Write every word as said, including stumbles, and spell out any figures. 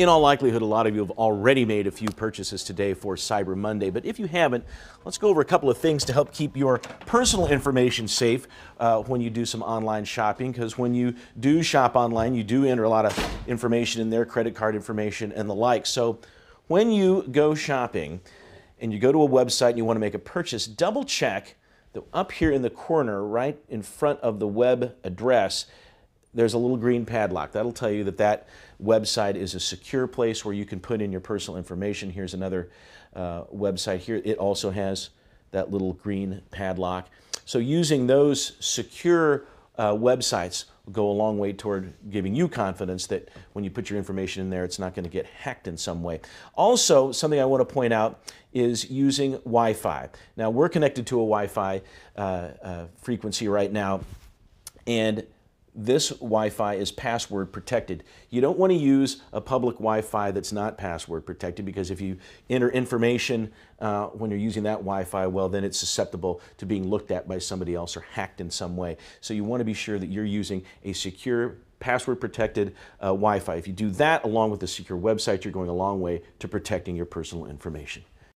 In all likelihood, a lot of you have already made a few purchases today for Cyber Monday, but if you haven't, let's go over a couple of things to help keep your personal information safe uh, when you do some online shopping, because when you do shop online, you do enter a lot of information in there, credit card information and the like. So when you go shopping and you go to a website and you want to make a purchase, double check that up here in the corner, right in front of the web address, there's a little green padlock. That'll tell you that that website is a secure place where you can put in your personal information. Here's another uh, website here. It also has that little green padlock. So using those secure uh, websites will go a long way toward giving you confidence that when you put your information in there, it's not going to get hacked in some way. Also, something I want to point out is using Wi-Fi. Now, we're connected to a Wi-Fi uh, uh, frequency right now, and this Wi-Fi is password protected. You don't want to use a public Wi-Fi that's not password protected, because if you enter information uh, when you're using that Wi-Fi, well, then it's susceptible to being looked at by somebody else or hacked in some way. So you want to be sure that you're using a secure, password protected uh, Wi-Fi. If you do that along with a secure website, you're going a long way to protecting your personal information.